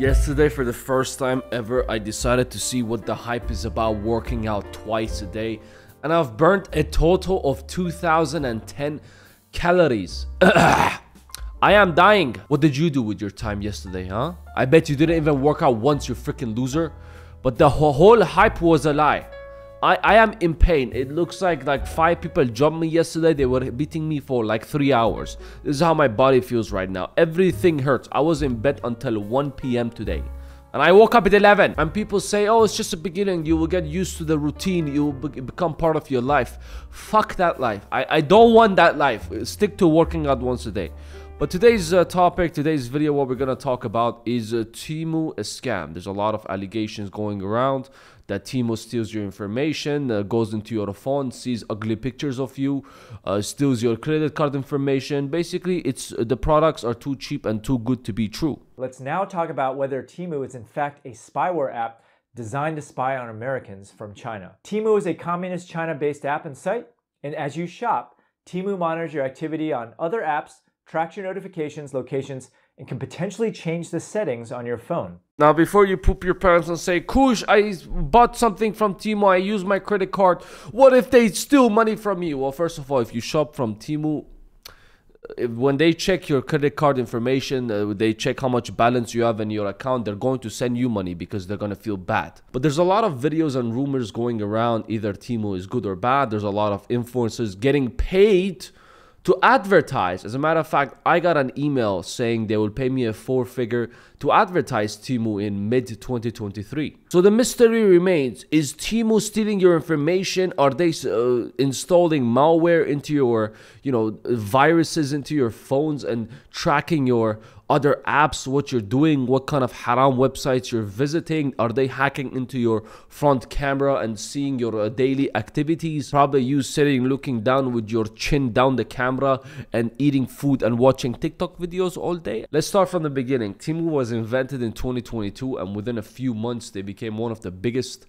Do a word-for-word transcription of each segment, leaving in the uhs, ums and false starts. Yesterday, for the first time ever, I decided to see what the hype is about working out twice a day, and I've burnt a total of two thousand ten calories. I am dying. What did you do with your time yesterday, huh? I bet you didn't even work out once, you freaking loser. But the whole hype was a lie. I, I am in pain. It looks like like five people jumped me yesterday. They were beating me for like three hours. This is how my body feels right now. Everything hurts. I was in bed until one P M today. And I woke up at eleven. And people say, oh, it's just a beginning. You will get used to the routine. You will be become part of your life. Fuck that life. I, I don't want that life. Stick to working out once a day. But today's uh, topic, today's video, what we're going to talk about is uh, Temu a scam. There's a lot of allegations going around that Temu steals your information, uh, goes into your phone, sees ugly pictures of you, uh, steals your credit card information. Basically, it's uh, the products are too cheap and too good to be true. Let's now talk about whether Temu is in fact a spyware app designed to spy on Americans from China. Temu is a communist China-based app and site, and as you shop, Temu monitors your activity on other apps, tracks your notifications, locations, and can potentially change the settings on your phone. Now, before you poop your pants and say, Kush, I bought something from Temu, I used my credit card, what if they steal money from you? Well, first of all, if you shop from Temu, if, when they check your credit card information, uh, they check how much balance you have in your account, they're going to send you money because they're going to feel bad. But there's a lot of videos and rumors going around, either Temu is good or bad. There's a lot of influencers getting paid to advertise. As a matter of fact, I got an email saying they will pay me a four figure to advertise Temu in mid twenty twenty-three. So the mystery remains, is Temu stealing your information? Are they uh, installing malware into your, you know, viruses into your phones and tracking your other apps, what you're doing, what kind of haram websites you're visiting? Are they hacking into your front camera and seeing your uh, daily activities? Probably you sitting looking down with your chin down the camera and eating food and watching TikTok videos all day? Let's start from the beginning. Temu was invented in twenty twenty-two, and within a few months they became one of the biggest,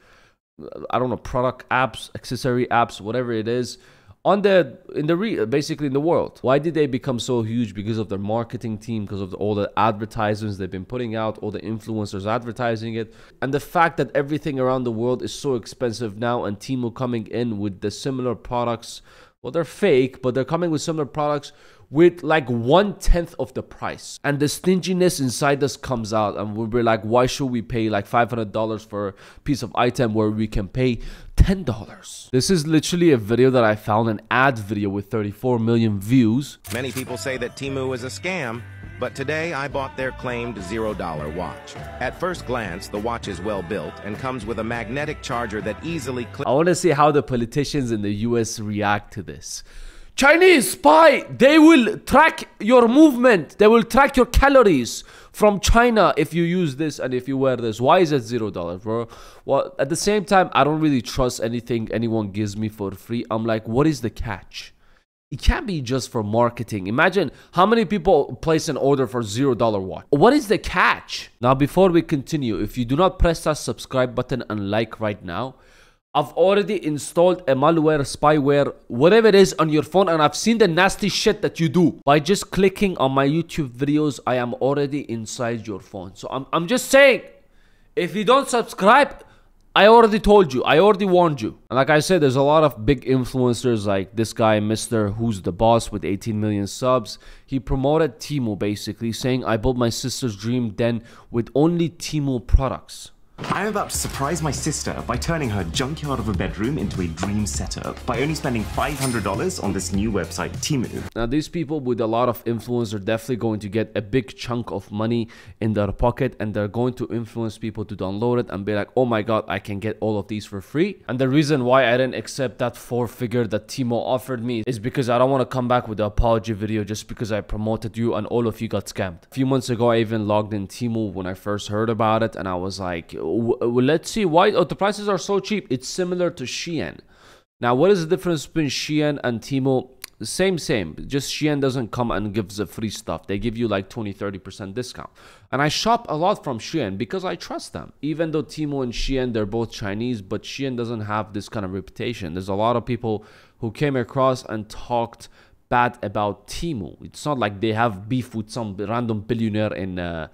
I don't know, product apps, accessory apps, whatever it is, on the in the re basically in the world. Why did they become so huge? Because of their marketing team, because of the, all the advertisements they've been putting out, all the influencers advertising it, and the fact that everything around the world is so expensive now, and Temu coming in with the similar products. Well, they're fake, but they're coming with similar products with like one-tenth of the price. And the stinginess inside us comes out, and we'll be like, why should we pay like five hundred dollars for a piece of item where we can pay ten dollars? This is literally a video that I found, an ad video with thirty-four million views. Many people say that Temu is a scam, but today I bought their claimed zero dollar watch. At first glance, the watch is well built and comes with a magnetic charger that easily clips. I want to see how the politicians in the U S react to this. Chinese spy, they will track your movement. They will track your calories from China if you use this and if you wear this. Why is it zero dollars, bro? Well, at the same time, I don't really trust anything anyone gives me for free. I'm like, what is the catch? It can't be just for marketing. Imagine how many people place an order for zero dollar watch. What is the catch? Now, before we continue, if you do not press that subscribe button and like right now, I've already installed a malware, spyware, whatever it is on your phone, and I've seen the nasty shit that you do. By just clicking on my YouTube videos, I am already inside your phone. So I'm, I'm just saying, if you don't subscribe, I already told you, I already warned you. And like I said, there's a lot of big influencers like this guy, Mister Who's the Boss with eighteen million subs. He promoted Temu basically, saying, I built my sister's dream den with only Temu products. I'm about to surprise my sister by turning her junkyard of a bedroom into a dream setup by only spending five hundred dollars on this new website, Temu. Now, these people with a lot of influence are definitely going to get a big chunk of money in their pocket, and they're going to influence people to download it and be like, oh my god, I can get all of these for free. And the reason why I didn't accept that four figure that Temu offered me is because I don't want to come back with an apology video just because I promoted you and all of you got scammed. A few months ago, I even logged in Temu when I first heard about it, and I was like, well, let's see why. Oh, the prices are so cheap. It's similar to Shein. Now, what is the difference between Shein and Temu? Same, same. Just Shein doesn't come and gives the free stuff. They give you like twenty, thirty percent discount. And I shop a lot from Shein because I trust them. Even though Temu and Shein, they're both Chinese, but Shein doesn't have this kind of reputation. There's a lot of people who came across and talked bad about Temu. It's not like they have beef with some random billionaire in uh,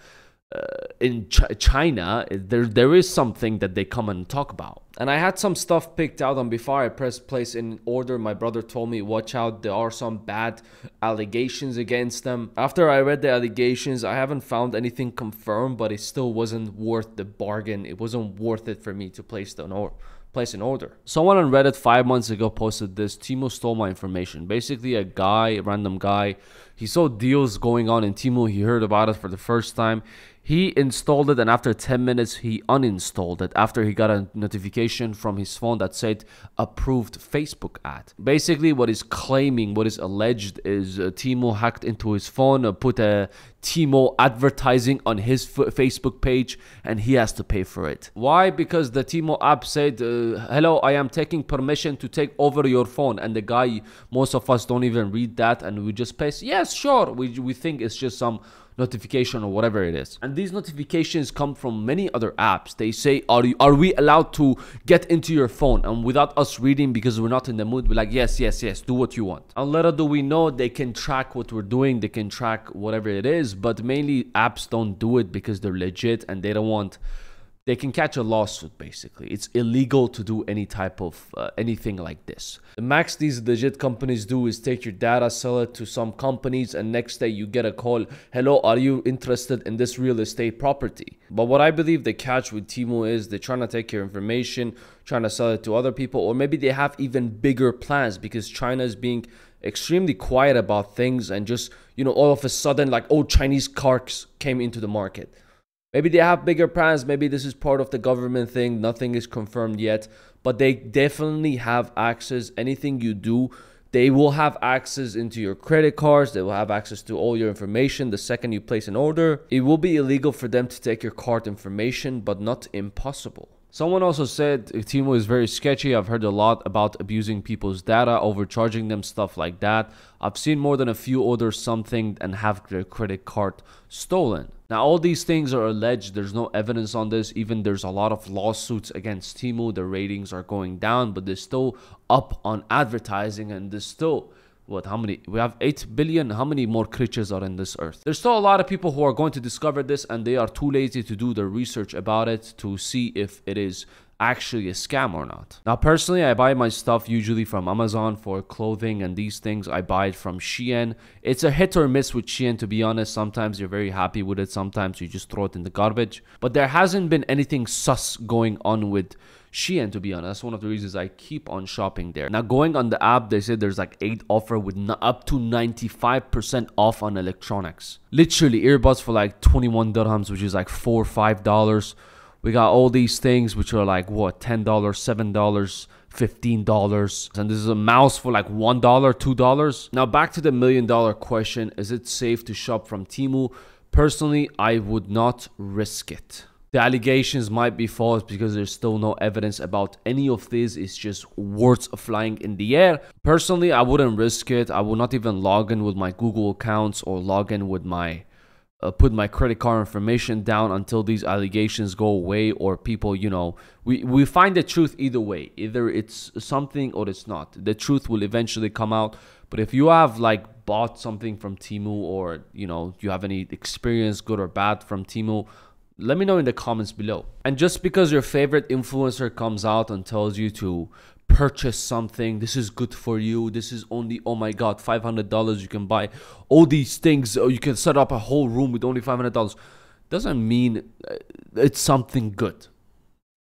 uh, in Ch China, there there is something that they come and talk about. And I had some stuff picked out on before I pressed place in order. My brother told me, watch out, there are some bad allegations against them. After I read the allegations, I haven't found anything confirmed, but it still wasn't worth the bargain. It wasn't worth it for me to place the order. Place an order. Someone on Reddit five months ago posted this: Temu stole my information. Basically, a guy, a random guy, he saw deals going on in Temu. He heard about it for the first time. He installed it, and after ten minutes, he uninstalled it after he got a notification from his phone that said approved Facebook ad. Basically, what is claiming, what is alleged is uh, Temu hacked into his phone, uh, put a Temu advertising on his f Facebook page, and he has to pay for it. Why? Because the Temu app said, uh, hello, I am taking permission to take over your phone. And the guy, most of us don't even read that, and we just paste, yes, sure. We, we think it's just some notification or whatever it is. And these notifications come from many other apps. They say, are you, are we allowed to get into your phone? And without us reading, because we're not in the mood, we're like, yes, yes, yes, do what you want. And little do we know, they can track what we're doing, they can track whatever it is, but mainly apps don't do it because they're legit and they don't want, they can catch a lawsuit basically. It's illegal to do any type of uh, anything like this. The max these legit companies do is take your data, sell it to some companies, and next day you get a call, hello, are you interested in this real estate property? But what I believe the catch with Temu is they're trying to take your information, trying to sell it to other people, or maybe they have even bigger plans because China is being extremely quiet about things and just, you know, all of a sudden like, oh, Chinese cars came into the market. Maybe they have bigger plans, maybe this is part of the government thing, nothing is confirmed yet, but they definitely have access. Anything you do, they will have access into your credit cards, they will have access to all your information the second you place an order. It will be illegal for them to take your card information, but not impossible. Someone also said Temu is very sketchy. I've heard a lot about abusing people's data, overcharging them, stuff like that. I've seen more than a few order something and have their credit card stolen. Now, all these things are alleged. There's no evidence on this. Even there's a lot of lawsuits against Temu. The ratings are going down, but they're still up on advertising, and there's still, what, how many, we have eight billion, how many more creatures are in this earth? There's still a lot of people who are going to discover this, and they are too lazy to do the research about it to see if it is actually a scam or not. Now, personally, I buy my stuff usually from Amazon for clothing and these things. I buy it from Shein. It's a hit or miss with Shein, to be honest. Sometimes you're very happy with it, sometimes you just throw it in the garbage. But there hasn't been anything sus going on with Shein, to be honest. That's one of the reasons I keep on shopping there. Now, going on the app, they said there's like eight offer with up to ninety-five percent off on electronics. Literally, earbuds for like twenty-one dirhams, which is like four or five dollars. We got all these things which are like, what, ten dollars, seven dollars, fifteen dollars. And this is a mouse for like one dollar, two dollars. Now, back to the million dollar question. Is it safe to shop from Temu? Personally, I would not risk it. The allegations might be false because there's still no evidence about any of this. It's just words flying in the air. Personally, I wouldn't risk it. I would not even log in with my Google accounts or log in with my... Uh, put my credit card information down until these allegations go away, or people, you know, we we find the truth either way. Either it's something or it's not. The truth will eventually come out. But if you have like bought something from Temu, or, you know, you have any experience, good or bad, from Temu, let me know in the comments below. And just because your favorite influencer comes out and tells you to purchase something, this is good for you, this is only, oh my god, five hundred dollars, you can buy all these things, or you can set up a whole room with only five hundred dollars, doesn't mean it's something good.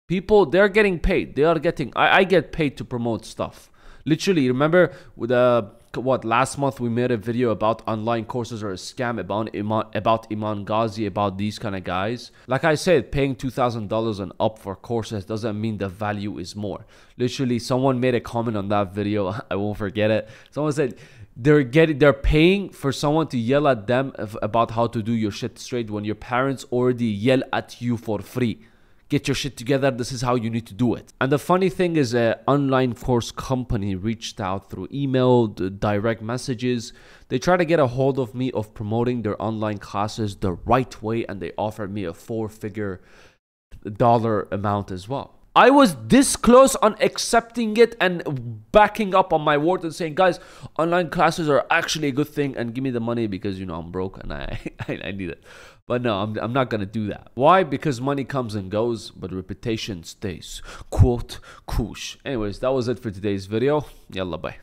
People, they're getting paid, they are getting, I, I get paid to promote stuff. Literally, remember with uh, what, last month we made a video about online courses are a scam, about Iman, about Iman Gadzhi, about these kind of guys. Like I said, paying two thousand dollars and up for courses doesn't mean the value is more. Literally, someone made a comment on that video. I won't forget it. Someone said they're getting, they're paying for someone to yell at them about how to do your shit straight when your parents already yell at you for free. Get your shit together, this is how you need to do it. And the funny thing is, an online course company reached out through email, direct messages. They try to get a hold of me of promoting their online classes the right way, and they offered me a four figure dollar amount as well. I was this close on accepting it and backing up on my word and saying, guys, online classes are actually a good thing and give me the money because, you know, I'm broke and I, I need it. But no, I'm, I'm not going to do that. Why? Because money comes and goes, but reputation stays. Quote, koosh. Anyways, that was it for today's video. Yalla, bye.